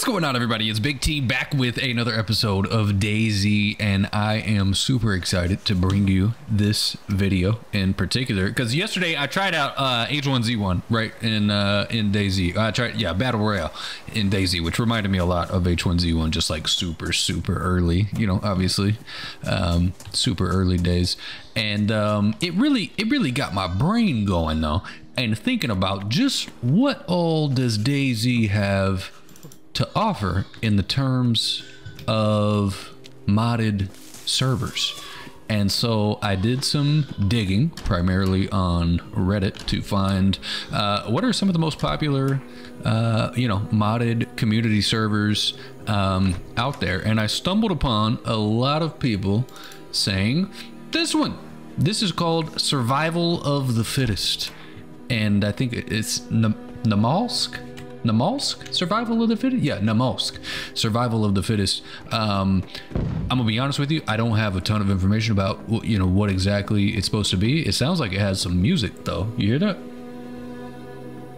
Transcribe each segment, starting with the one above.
What's going on, everybody? It's Big T back with another episode of DayZ, and I am super excited to bring you this video in particular because yesterday I tried out H1Z1 right in DayZ. I tried, yeah, Battle Royale in DayZ, which reminded me a lot of H1Z1, just like super early, you know, obviously super early days. And it really got my brain going though, and thinking about just what all does DayZ have to offer in the terms of modded servers. And so I did some digging primarily on Reddit to find what are some of the most popular you know, modded community servers out there. And I stumbled upon a lot of people saying this one, this is called Survival of the Fittest, and I think it's Namalsk? Survival of the Fittest? Yeah, Namalsk. Survival of the Fittest. I'm gonna be honest with you, I don't have a ton of information about, you know, what exactly it's supposed to be. It sounds like it has some music though. You hear that?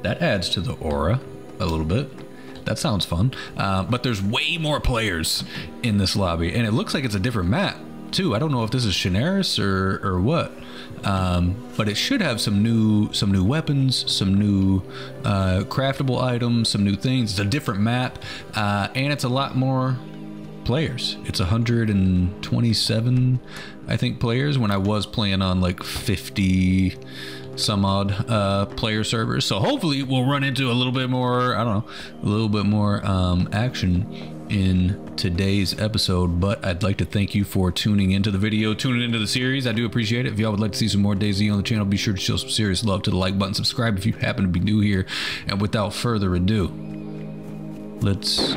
That adds to the aura a little bit. That sounds fun. But there's way more players in this lobby, and it looks like it's a different map too. I don't know if this is Shinaris or what, but it should have some new weapons, some new craftable items, some new things. It's a different map, and it's a lot more players. It's 127, I think, players when I was playing on like 50 some odd player servers. So hopefully we'll run into a little bit more, I don't know, a little bit more action in today's episode. But I'd like to thank you for tuning into the video, tuning into the series. I do appreciate it. If y'all would like to see some more DayZ on the channel, be sure to show some serious love to the like button, subscribe if you happen to be new here. And without further ado, let's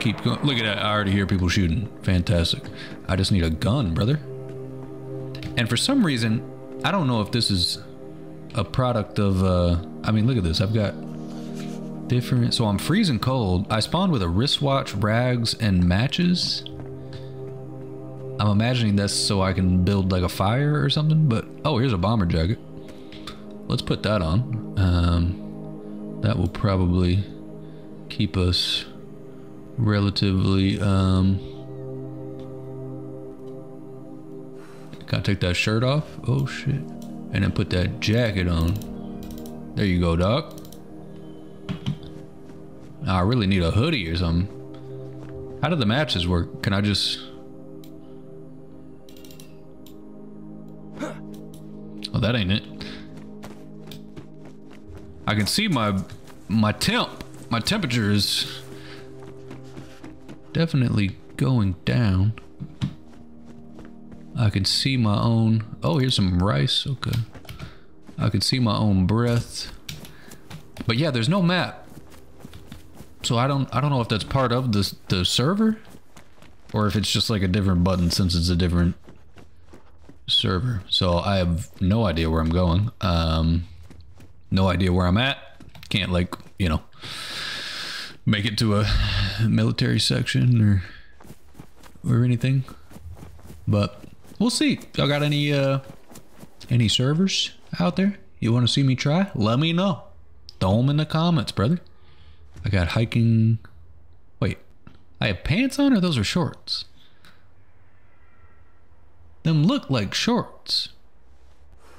keep going. Look at that, I already hear people shooting. Fantastic. I just need a gun, brother. And for some reason, I don't know if this is a product of I mean, look at this. I've got different, so I'm freezing cold. I spawned with a wristwatch, rags, and matches. I'm imagining that's so I can build like a fire or something. But oh, here's a bomber jacket. Let's put that on. That will probably keep us relatively gotta take that shirt off. Oh shit. And then put that jacket on. There you go, doc. I really need a hoodie or something. How do the matches work? Can I just... Oh, that ain't it. I can see my temperature is definitely going down. I can see my own... Oh, here's some rice. Okay. I can see my own breath. But yeah, there's no map. So I don't know if that's part of the server, or if it's just like a different button since it's a different server. So I have no idea where I'm going. No idea where I'm at. Can't, like, you know, make it to a military section or anything. But we'll see. Y'all got any servers out there you want to see me try? Let me know. Throw them in the comments, brother. I got hiking. Wait, I have pants on, or those are shorts? Them look like shorts.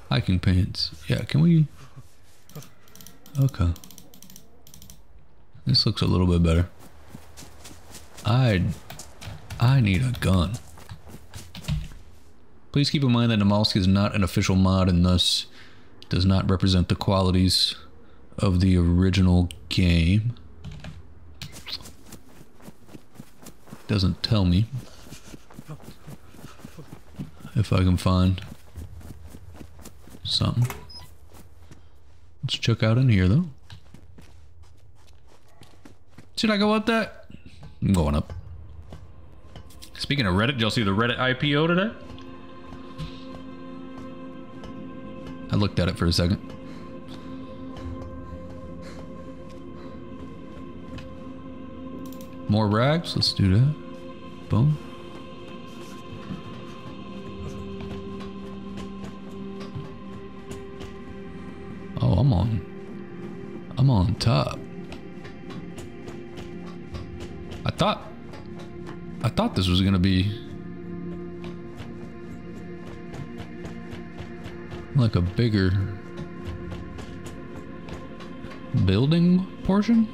Hiking pants. Yeah, can we? Okay. This looks a little bit better. I need a gun. Please keep in mind that Namalsk is not an official mod and thus does not represent the qualities of the original game. Doesn't tell me if I can find something. Let's check out in here though. Should I go up that? I'm going up. Speaking of Reddit, did y'all see the Reddit IPO today? I looked at it for a second. More rags, let's do that. Boom. Oh, I'm on top. I thought this was gonna be like a bigger building portion.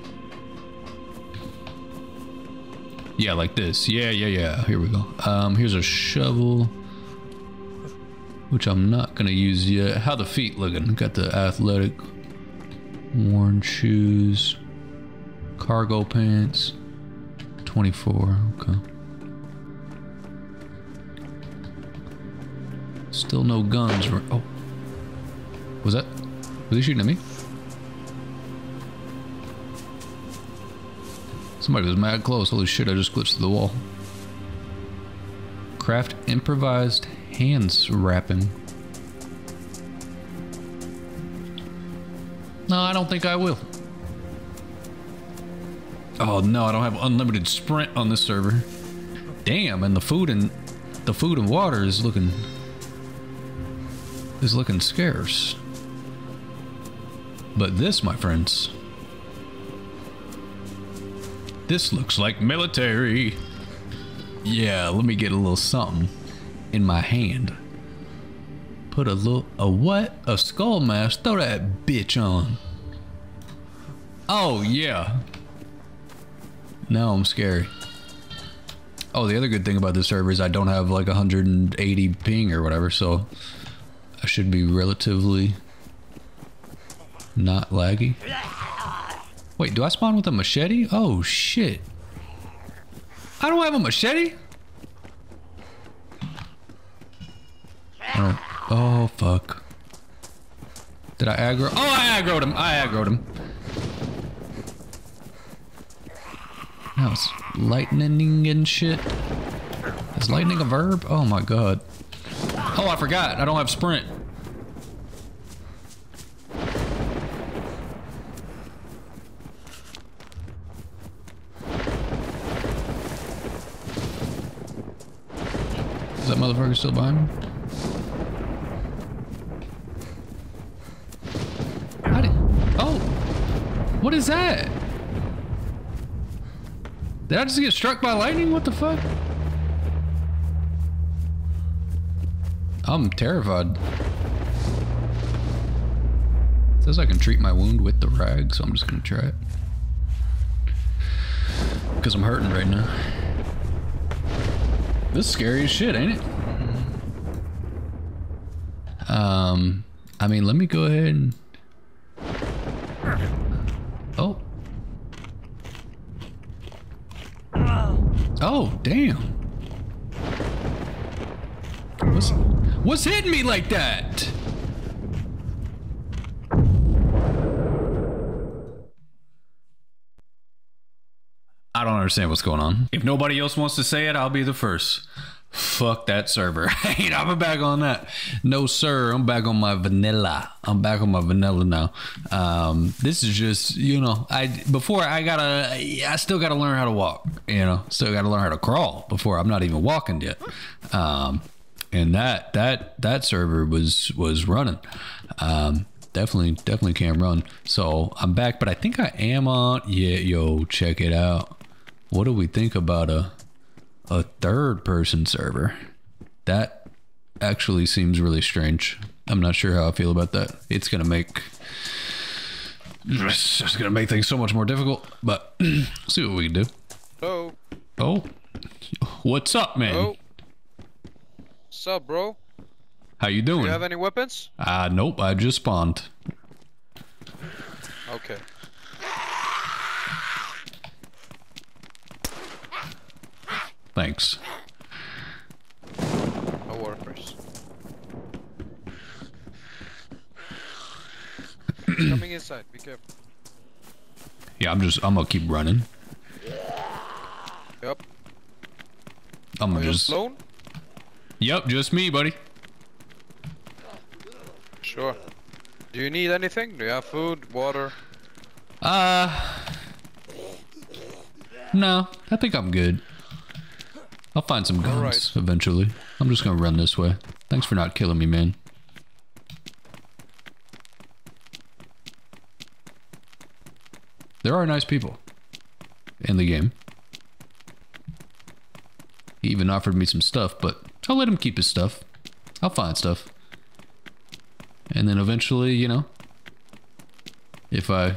Yeah, like this. Yeah. Here we go. Here's a shovel, which I'm not gonna use yet. How the feet looking? Got the athletic worn shoes, cargo pants, 24. Okay. Still no guns. Oh, was he shooting at me? Somebody was mad close. Holy shit, I just glitched to the wall. Craft improvised hands wrapping. No, I don't think I will. Oh no, I don't have unlimited sprint on this server. Damn, and the food and water is looking scarce. But this, my friends, this looks like military. Yeah, let me get a little something in my hand. Put a little, a what? A skull mask? Throw that bitch on. Oh, yeah. Now I'm scary. Oh, the other good thing about this server is I don't have like 180 ping or whatever, so I should be relatively not laggy. Wait, do I spawn with a machete? Oh, shit. I don't have a machete? Oh, fuck. Did I aggro? Oh, I aggroed him. That was lightning and shit. Is lightning a verb? Oh, my God. Oh, I forgot. I don't have sprint. Is that motherfucker still behind me? Oh! What is that? Did I just get struck by lightning? What the fuck? I'm terrified. It says I can treat my wound with the rag, so I'm just gonna try it. Because I'm hurting right now. This is scary as shit, ain't it? I mean, let me go ahead and... Oh. Oh, damn. What's hitting me like that? I don't understand what's going on. If nobody else wants to say it, I'll be the first. Fuck that server. Hey, I'm back on that. No, sir. I'm back on my vanilla. I'm back on my vanilla now. This is just, you know, I still gotta learn how to walk, you know, still gotta learn how to crawl before I'm not even walking yet. And that server was running. Definitely can't run. So I'm back, but I think I am on. Yeah, yo, check it out. What do we think about a third person server? That actually seems really strange. I'm not sure how I feel about that. It's gonna make things so much more difficult, but see what we can do. Hello. Oh, what's up, man? Hello. What's up, bro? How you doing? Do you have any weapons? Nope, I just spawned. Okay. Thanks. No worries. Coming inside, be careful. Yeah, I'm gonna keep running. Yep. I'm gonna just... alone? Yep, just me, buddy. Sure. Do you need anything? Do you have food, water? No, I think I'm good. I'll find some guns eventually. I'm just gonna run this way. Thanks for not killing me, man. There are nice people in the game. He even offered me some stuff, but I'll let him keep his stuff. I'll find stuff. And then eventually, you know, if I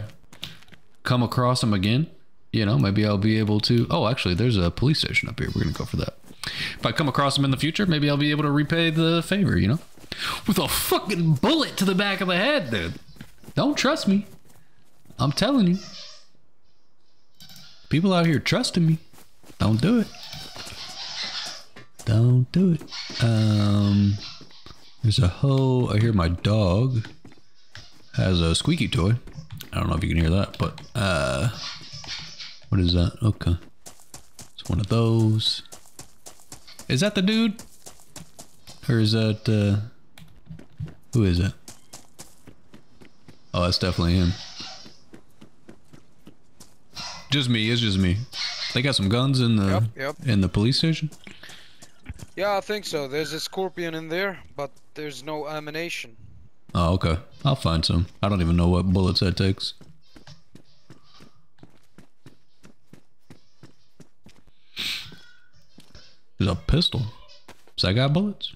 come across him again, you know, maybe I'll be able to... Oh, actually, there's a police station up here. We're going to go for that. If I come across him in the future, maybe I'll be able to repay the favor, you know? With a fucking bullet to the back of the head, dude. Don't trust me. I'm telling you. People out here trusting me. Don't do it. Don't do it. There's a hoe. I hear my dog has a squeaky toy. I don't know if you can hear that, but what is that? Okay. It's one of those. Is that the dude? Or is that who is it? Oh, that's definitely him. Just me, it's just me. They got some guns in the in the police station? Yeah, I think so. There's a scorpion in there, but there's no ammunition. Oh, okay. I'll find some. I don't even know what bullets that takes. There's a pistol. Does that got bullets?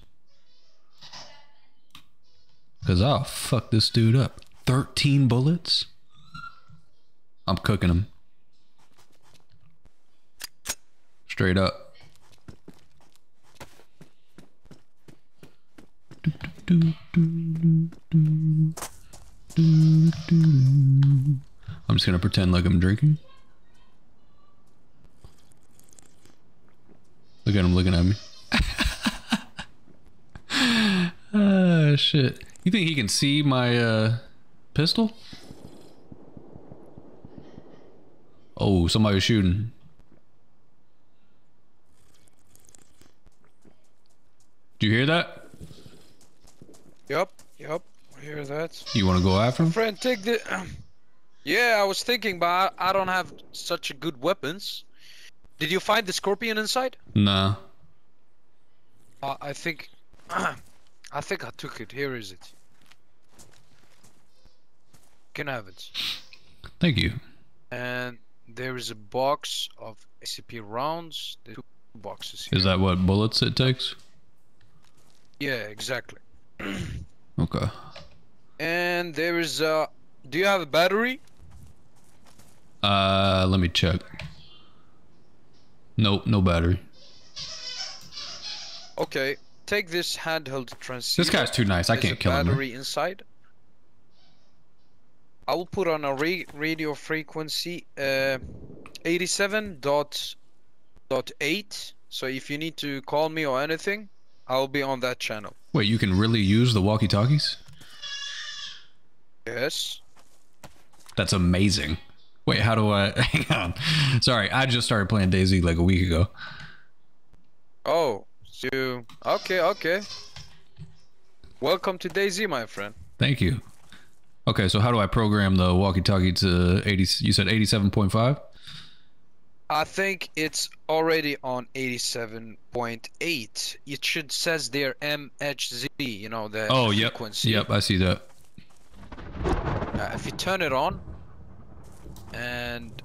Cause I'll fuck this dude up. 13 bullets? I'm cooking him. Straight up. I'm just gonna pretend like I'm drinking. Look at him looking at me. Ah, shit. You think he can see my pistol? Oh, somebody was shooting. Do you hear that? Yep, I hear that. You want to go after him? Friend, take the... Yeah, I was thinking, but I don't have such good weapons. Did you find the scorpion inside? Nah. I think... I think I took it. Here is it. Can have it. Thank you. And there is a box of SCP rounds. The two boxes here. Is that what bullets it takes? Yeah, exactly. Okay. And there is a... Do you have a battery? Let me check. Nope, no battery. Okay. Take this handheld transceiver. This guy's too nice. I can't kill him. There's a battery inside. I will put on a radio frequency 87.8. So if you need to call me or anything, I'll be on that channel. Wait, you can really use the walkie-talkies? Yes. That's amazing. Wait, how do I... Hang on. Sorry, I just started playing DayZ like a week ago. Oh. Okay. Welcome to DayZ, my friend. Thank you. Okay, so how do I program the walkie-talkie to 80? You said 87.5? I think it's already on 87.8. It should says there MHZ, you know, the frequency. Oh, yep, I see that. If you turn it on, and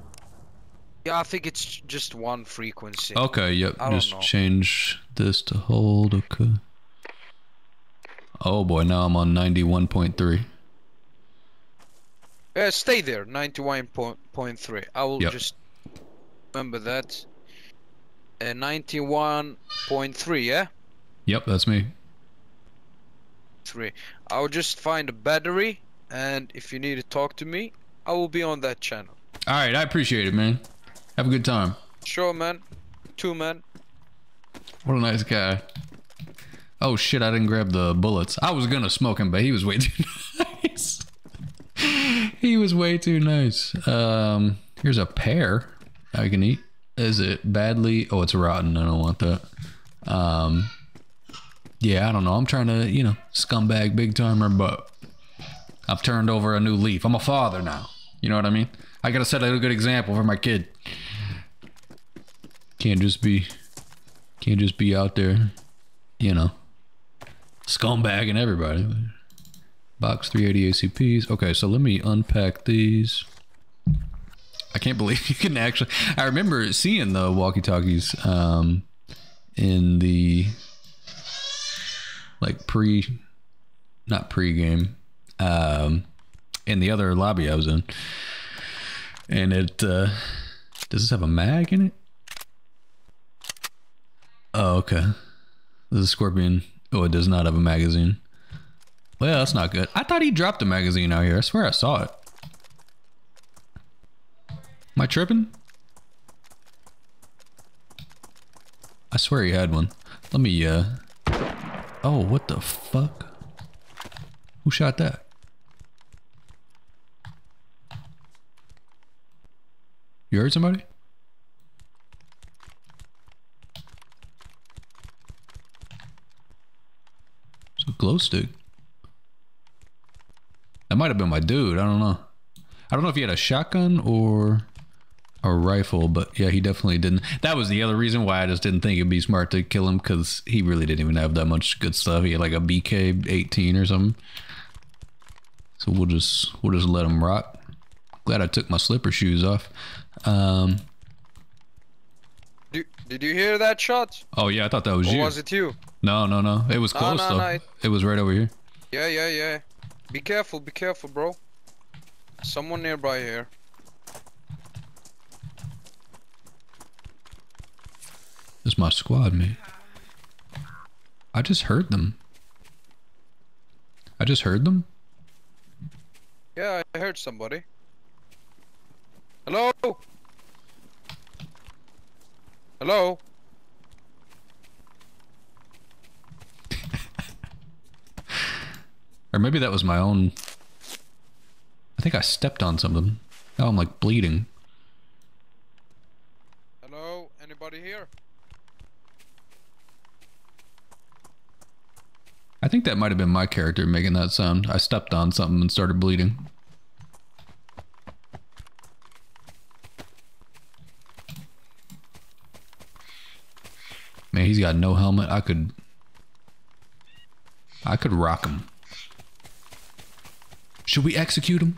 yeah, I think it's just one frequency. Okay, yep. Just change this to hold. Okay. Oh boy, now I'm on 91.3. Yeah, stay there, 91.3. I will just remember that. 91.3, yeah? Yep, that's me. 3. I'll just find a battery, and if you need to talk to me, I will be on that channel. Alright, I appreciate it, man. Have a good time. Sure, man. What a nice guy. Oh shit, I didn't grab the bullets. I was gonna smoke him, but he was way too nice. He was way too nice. Here's a pear I can eat. Is it badly? Oh, it's rotten. I don't want that. Yeah, I don't know. I'm trying to, you know, scumbag big timer, but I've turned over a new leaf. I'm a father now. You know what I mean? I gotta set a good example for my kid. Can't just be out there, you know, scumbagging everybody. Box 380 ACPs. Okay, so let me unpack these. I can't believe you can actually... I remember seeing the walkie-talkies in the like not pre-game, in the other lobby I was in. And it, does this have a mag in it? Oh, okay. This is a Scorpion. Oh, it does not have a magazine. Well, that's not good. I thought he dropped a magazine out here. I swear I saw it. Am I tripping? I swear he had one. Let me, oh, what the fuck? Who shot that? You heard somebody? It's a glow stick. That might have been my dude. I don't know. I don't know if he had a shotgun or a rifle, but yeah, he definitely didn't. That was the other reason why I just didn't think it'd be smart to kill him, because he really didn't even have that much good stuff. He had like a BK-18 or something. So we'll just let him rot. Glad I took my slipper shoes off. Did you hear that shot? Oh yeah, I thought that was you. Or was it you? No. It was close though. No, it was right over here. Yeah. Be careful, bro. Someone nearby here. It's my squad, mate. I just heard them. Yeah, I heard somebody. Hello? Hello? Or maybe that was my own... I think I stepped on something. Now I'm like bleeding. Hello? Anybody here? I think that might have been my character making that sound. I stepped on something and started bleeding. Man, he's got no helmet. I could rock him. Should we execute him?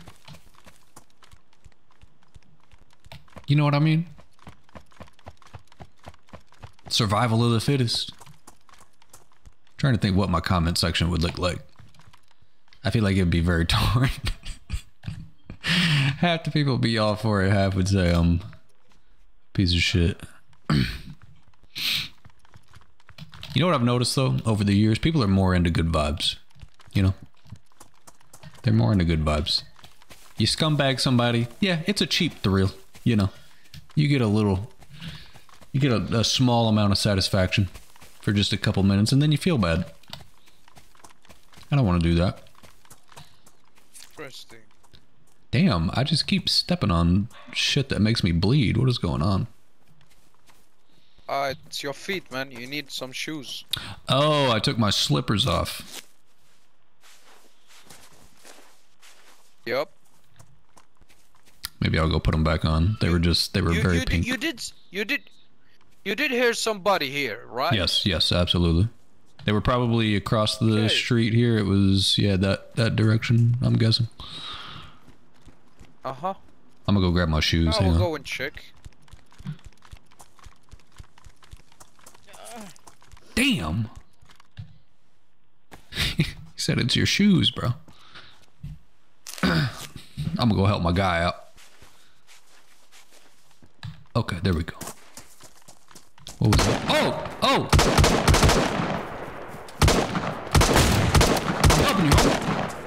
You know what I mean? Survival of the fittest. I'm trying to think what my comment section would look like. I feel like it'd be very torn. Half the people would be all for it. Half would say, piece of shit. You know what I've noticed though, over the years, people are more into good vibes, you know? They're more into good vibes. You scumbag somebody, yeah, it's a cheap thrill, you know? You get a little, you get a small amount of satisfaction for just a couple minutes and then you feel bad. I don't want to do that. Interesting. Damn, I just keep stepping on shit that makes me bleed. What is going on? It's your feet, man. You need some shoes. Oh, I took my slippers off. Yep. Maybe I'll go put them back on. They were very pink. You did hear somebody here, right? Yes, absolutely. They were probably across the street here. It was, yeah, that direction, I'm guessing. Uh-huh. I'm gonna go grab my shoes. I'll go and check. Damn. He said it's your shoes, bro. I'm gonna go help my guy out. Okay, there we go. What was that? Oh! I'm helping you, homie.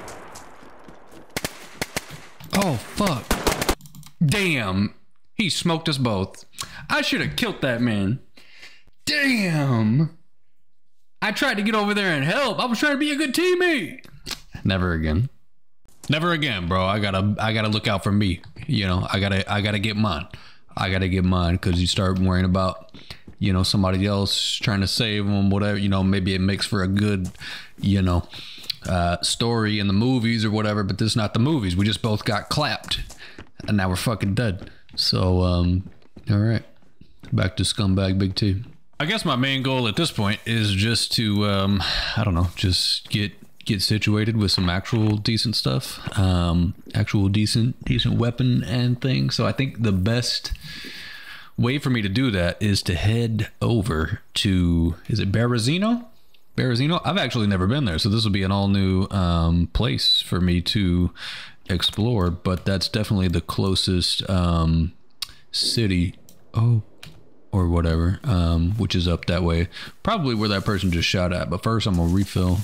Oh, fuck. Damn. He smoked us both. I should have killed that man. Damn. I tried to get over there and help. I was trying to be a good teammate. Never again. Never again, bro. I gotta look out for me. You know, I gotta get mine. Because you start worrying about, you know, somebody else, trying to save them, whatever, you know, maybe it makes for a good, you know, story in the movies or whatever, but this is not the movies. We just both got clapped and now we're fucking dead. So, all right. Back to scumbag Big T. I guess my main goal at this point is just to, I don't know, just get situated with some actual decent stuff, actual decent weapon and things. So I think the best way for me to do that is to head over to, is it Berezino? Berezino? I've actually never been there, so this will be an all new place for me to explore, but that's definitely the closest city, or whatever, which is up that way. Probably where that person just shot at, but first I'm gonna refill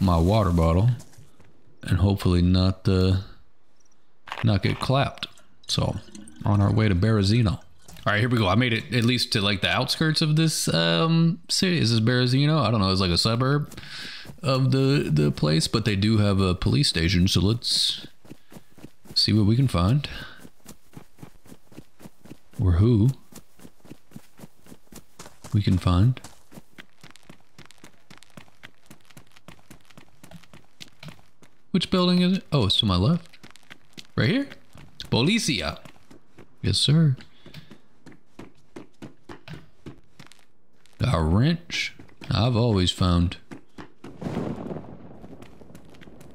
my water bottle and hopefully not get clapped. So, on our way to Berezino. All right, here we go. I made it at least to like the outskirts of this city. Is this Berezino? I don't know. It's like a suburb of the place, but they do have a police station. So let's see what we can find. Or who we can find. Which building is it? Oh, it's to my left. Right here? Policia. Yes, sir. A wrench. I've always found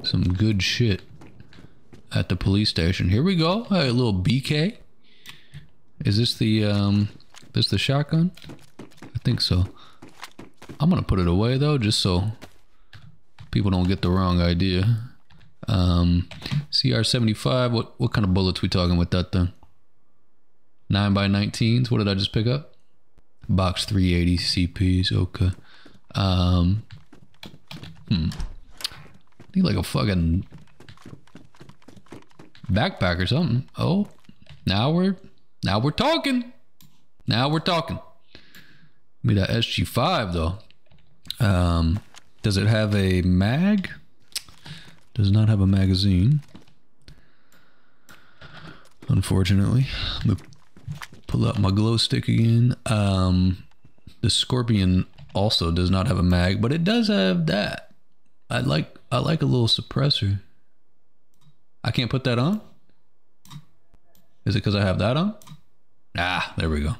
some good shit at the police station. Here we go. A little BK. Is this the shotgun? I think so. I'm gonna put it away though, just so people don't get the wrong idea. CR75. What kind of bullets we talking with that thing? 9x19s. What did I just pick up? Box 380 CPs. Okay. Need like a fucking backpack or something. Oh, now we're talking. Now we're talking. Give me that SG5 though. Does it have a mag? Does not have a magazine, unfortunately. I'm gonna pull out my glow stick again. The Scorpion also does not have a mag, but it does have that. I like a little suppressor. I can't put that on? Is it because I have that on? Ah, there we go.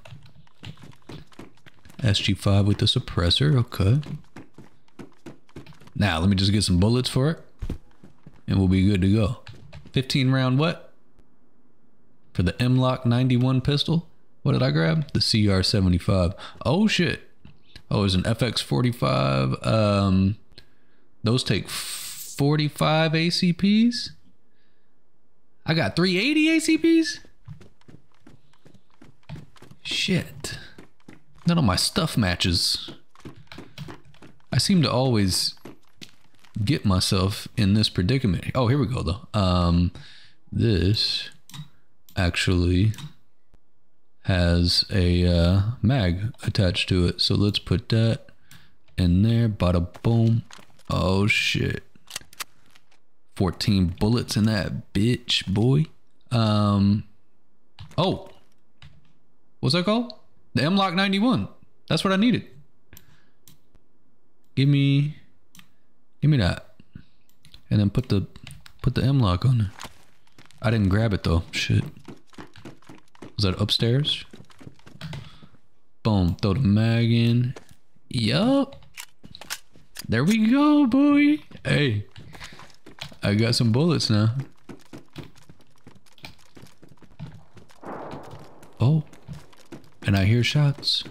SG5 with the suppressor, okay. Now, let me just get some bullets for it. And we'll be good to go. 15 round what? For the M-Lock 91 pistol? What did I grab? The CR75. Oh shit. Oh, there's an FX45. Those take 45 ACPs? I got 380 ACPs? Shit. None of my stuff matches. I seem to always get myself in this predicament. Oh, here we go though. This actually has a mag attached to it, so let's put that in there. Bada boom. Oh shit, 14 bullets in that bitch, boy. Oh, what's that called? The M-Lock 91. That's what I needed. Give me that, and then put the M-Lock on there. I didn't grab it though. Shit. Was that upstairs? Boom. Throw the mag in. Yup. There we go, boy. Hey, I got some bullets now. Oh, and I hear shots.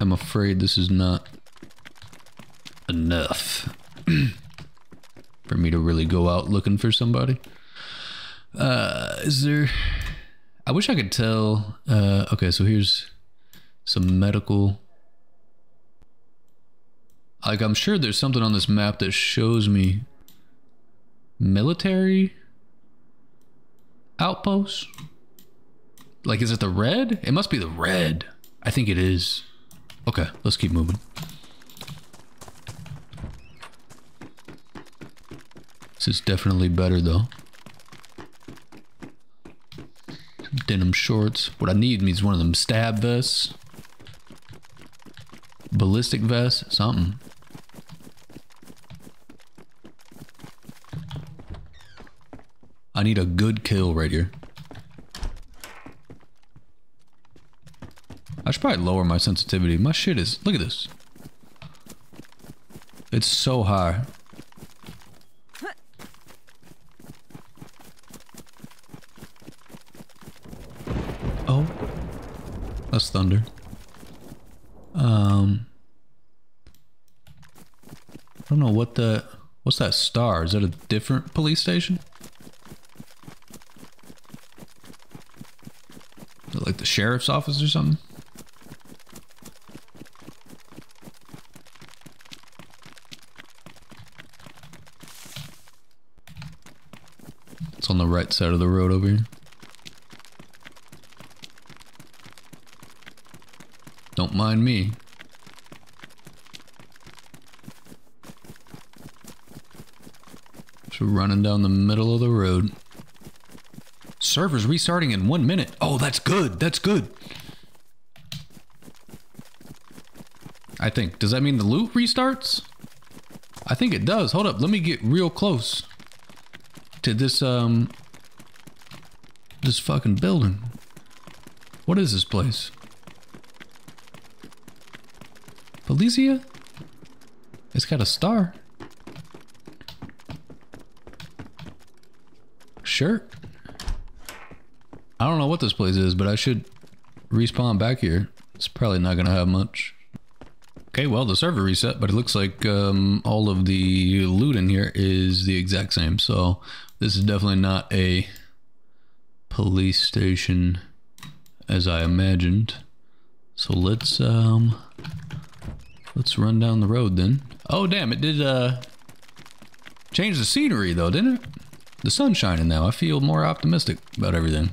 I'm afraid this is not enough for me to really go out looking for somebody. Is there, I wish I could tell. Okay, so here's some medical. Like, I'm sure there's something on this map that shows me military outposts. Like, is it the red? It must be the red. I think it is. Okay, let's keep moving. This is definitely better though. Some denim shorts. What I need means one of them stab vests. Ballistic vest, something. I need a good kill right here. I should probably lower my sensitivity. My shit is, look at this. It's so high. Oh, that's thunder. I don't know what the, what's that star? Is that a different police station? Is it like the sheriff's office or something? It's on the right side of the road over here. Don't mind me. Just running down the middle of the road. Servers restarting in 1 minute. Oh, that's good. That's good. I think. Does that mean the loot restarts? I think it does. Hold up. Let me get real close to this, this fucking building. What is this place? Elysia? It's got a star. Sure. I don't know what this place is, but I should respawn back here. It's probably not gonna have much. Okay, well, the server reset, but it looks like all of the loot in here is the exact same. So this is definitely not a police station as I imagined. So let's run down the road then. Oh damn, it did change the scenery though, didn't it? The sun's shining now. I feel more optimistic about everything.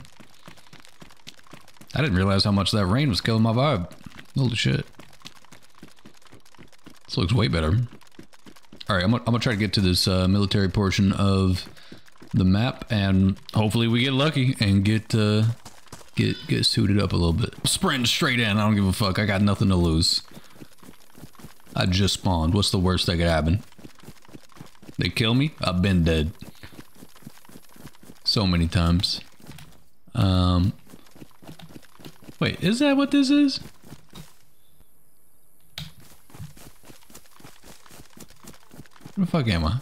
I didn't realize how much that rain was killing my vibe. Holy shit. This looks way better. All right, I'm gonna try to get to this military portion of the map, and hopefully we get lucky and get suited up a little bit. Sprint straight in. I don't give a fuck. I got nothing to lose. I just spawned. What's the worst that could happen? They kill me? I've been dead. So many times. Wait, is that what this is? Where the fuck am I?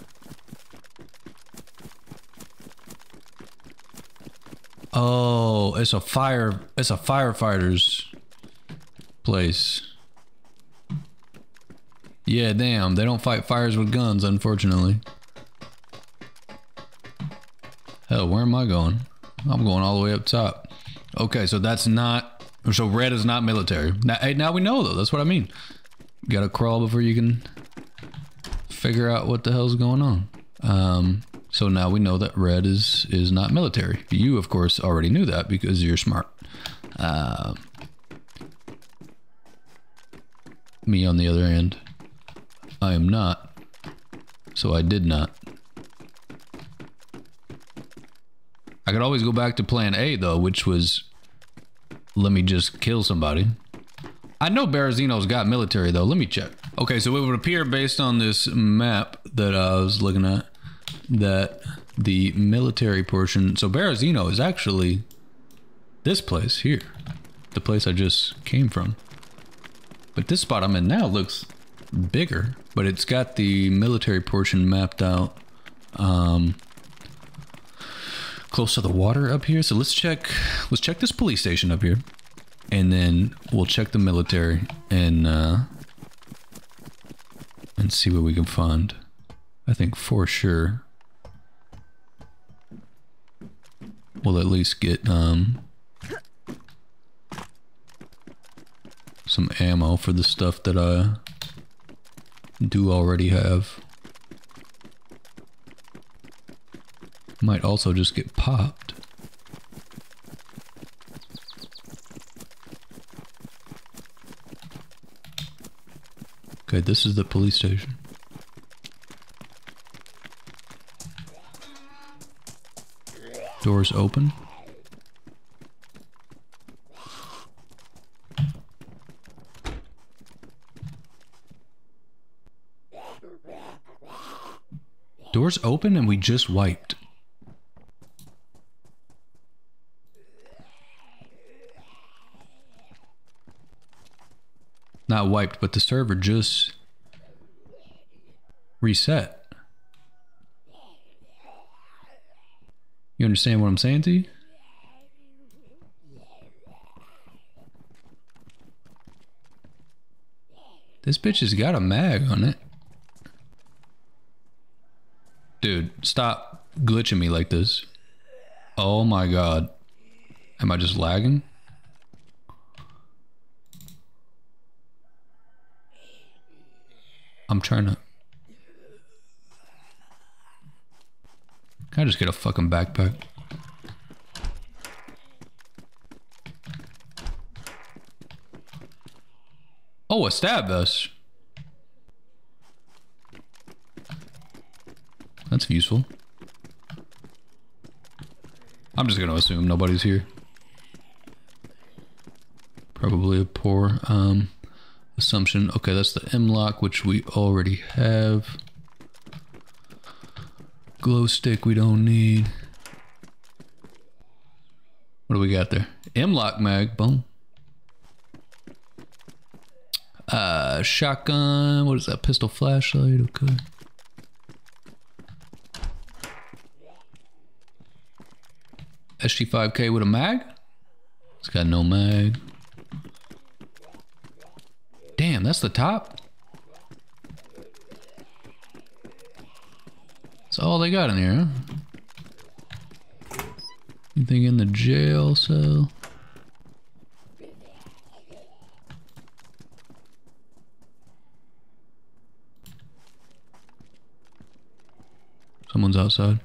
Oh, it's a fire. It's a firefighter's place. Yeah, damn, they don't fight fires with guns, unfortunately. Hell, where am I going? I'm going all the way up top. Okay, so that's not... So red is not military. Now, hey, now we know, though. That's what I mean. You gotta crawl before you can figure out what the hell's going on. So now we know that red is not military. You, of course, already knew that because you're smart. Me, on the other hand... I am not, so I did not. I could always go back to plan A though, which was, let me just kill somebody. I know Berezino's got military though, let me check. Okay, so it would appear based on this map that I was looking at, that the military portion, so Berezino is actually this place here, the place I just came from. But this spot I'm in now looks bigger, but it's got the military portion mapped out close to the water up here. So let's check this police station up here, and then we'll check the military and see what we can find. I think for sure we'll at least get some ammo for the stuff that I do already have. Might also just get popped. Okay, this is the police station. Doors open. Doors open and we just wiped. Not wiped, but the server just reset. You understand what I'm saying to you? This bitch has got a mag on it. Dude, stop glitching me like this. Oh my god. Am I just lagging? I'm trying to... Can I just get a fucking backpack? Oh, a stab vest. That's useful. I'm just gonna assume nobody's here. Probably a poor assumption. Okay, that's the M-Lock, which we already have. Glow stick we don't need. What do we got there? M-Lock mag, boom. Shotgun, what is that? Pistol flashlight, okay. SG5K with a mag? It's got no mag. Damn, that's the top? That's all they got in here, huh? Anything in the jail cell? Someone's outside.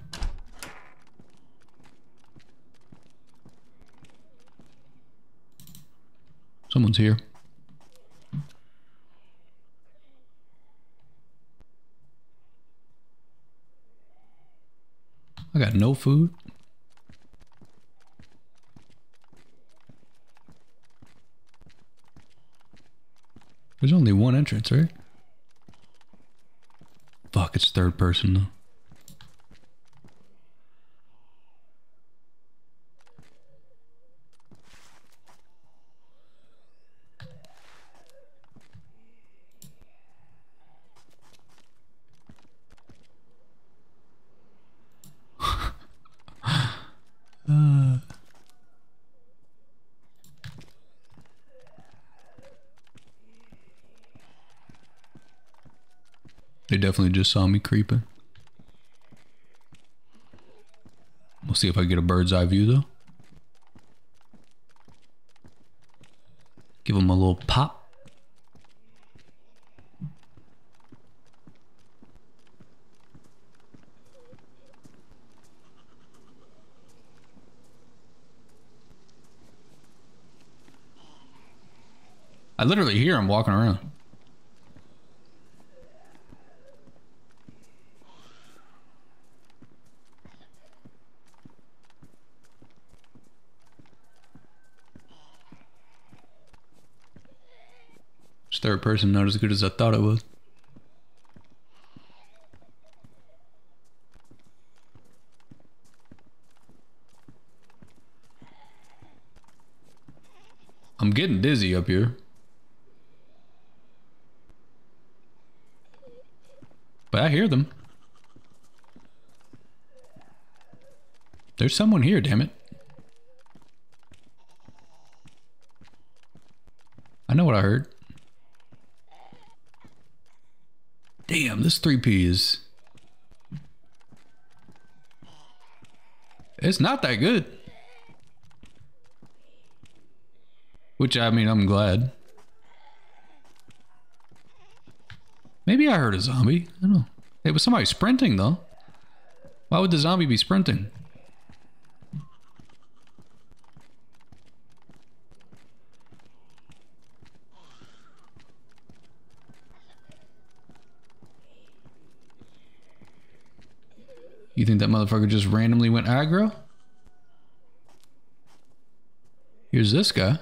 Someone's here. I got no food. There's only one entrance, right? Fuck, it's third person though. They definitely just saw me creeping. We'll see if I get a bird's eye view though. Give them a little pop. I literally hear him walking around. Third person, not as good as I thought it was. I'm getting dizzy up here. But I hear them. There's someone here, damn it. I know what I heard. Damn, this 3P is... It's not that good. Which, I mean, I'm glad. Maybe I heard a zombie. I don't know. It was somebody sprinting, though. Why would the zombie be sprinting? You think that motherfucker just randomly went aggro? Here's this guy.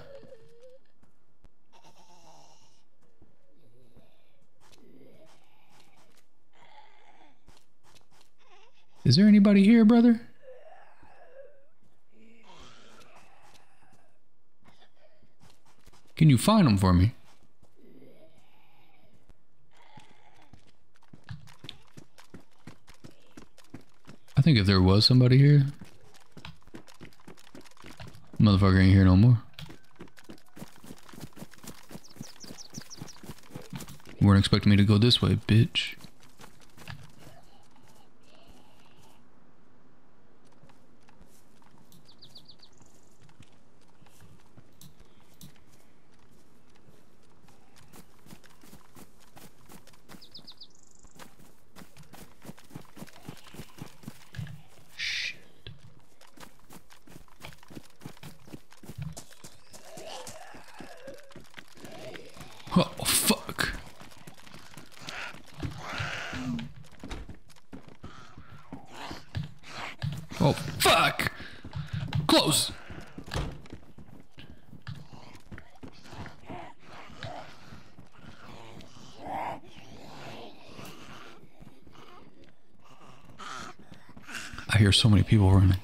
Is there anybody here, brother? Can you find him for me? I think if there was somebody here, motherfucker ain't here no more. weren't expecting me to go this way, bitch. I hear so many people running.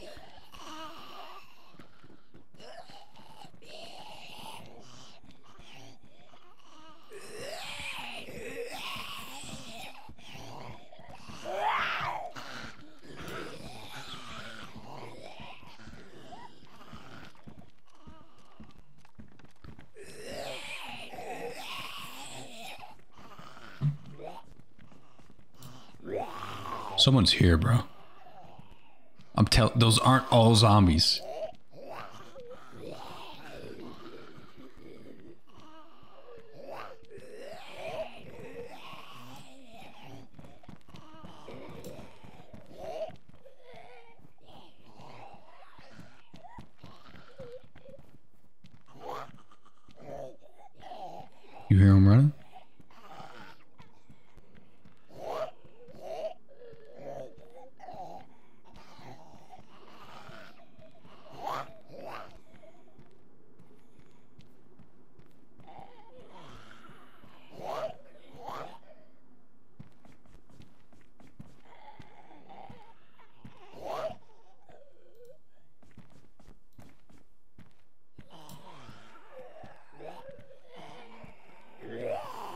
Someone's here, bro. I'm telling, those aren't all zombies. You hear them running?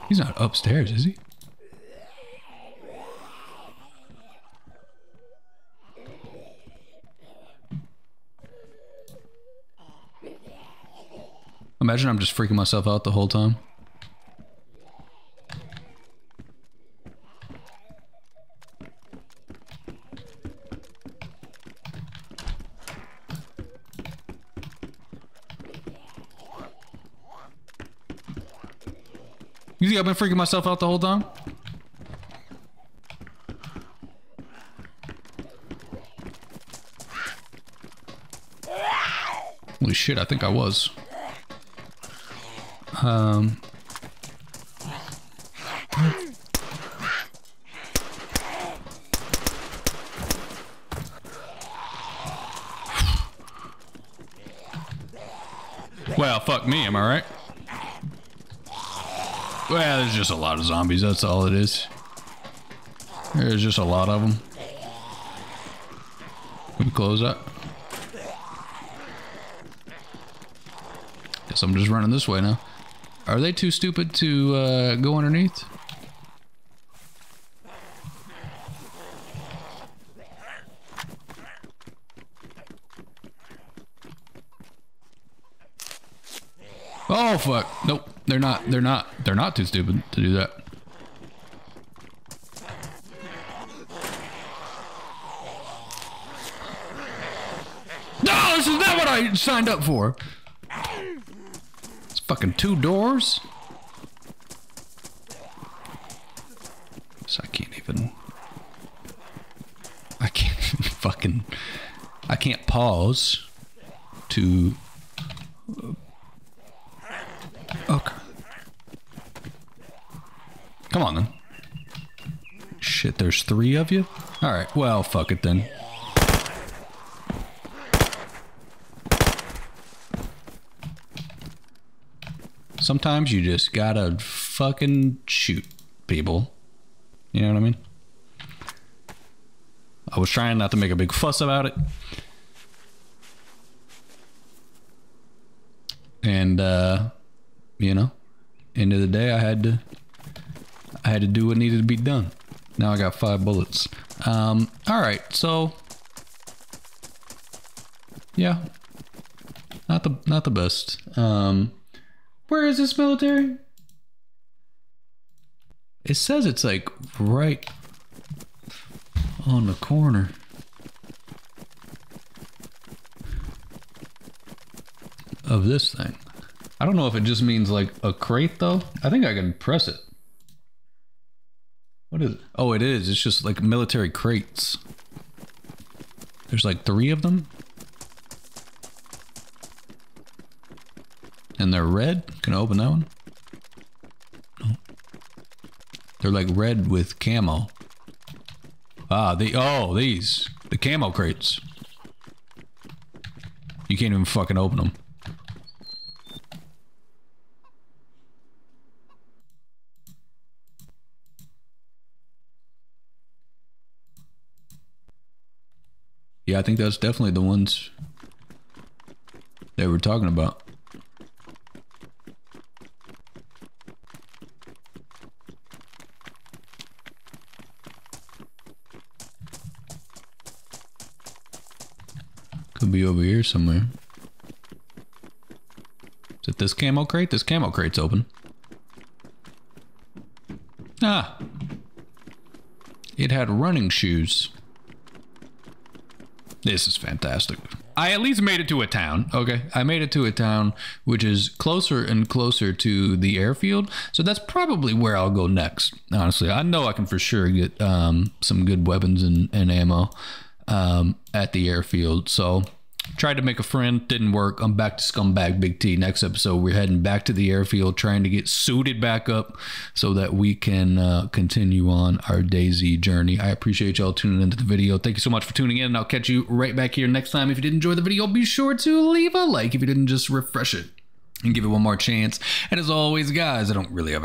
He's not upstairs, is he? Imagine I'm just freaking myself out the whole time. You think I've been freaking myself out the whole time? Holy shit, I think I was. Well, fuck me, am I right? Well, there's just a lot of zombies, that's all it is. There's just a lot of them. Can we close up? Guess I'm just running this way now. Are they too stupid to go underneath? Oh fuck, nope. They're not too stupid to do that. No, this is not what I signed up for. It's fucking two doors. So I can't even fucking, I can't pause to, okay. Come on then. Shit, there's three of you? Alright, well, fuck it then. Sometimes you just gotta fucking shoot people. You know what I mean? I was trying not to make a big fuss about it. And, you know, end of the day, I had to do what needed to be done. Now I got 5 bullets. All right, so yeah, not the best. Where is this military? It says it's like right on the corner. Of this thing. I don't know if it just means like a crate though. I think I can press it. What is it? Oh, it is. It's just like military crates. There's like 3 of them. And they're red. Can I open that one? No. They're like red with camo. Ah, these. The camo crates. You can't even fucking open them. Yeah, I think that's definitely the ones they were talking about. Could be over here somewhere. Is it this camo crate? This camo crate's open. Ah! It had running shoes. This is fantastic. I at least made it to a town, okay? I made it to a town, which is closer and closer to the airfield. So that's probably where I'll go next, honestly. I know I can for sure get some good weapons and ammo at the airfield. So tried to make a friend, didn't work. I'm back to Scumbag Big T. Next episode, we're heading back to the airfield, trying to get suited back up so that we can continue on our DayZ journey. I appreciate y'all tuning into the video. Thank you so much for tuning in, and I'll catch you right back here next time. If you did enjoy the video, be sure to leave a like. If you didn't, just refresh it and give it one more chance. And as always, guys, I don't really have an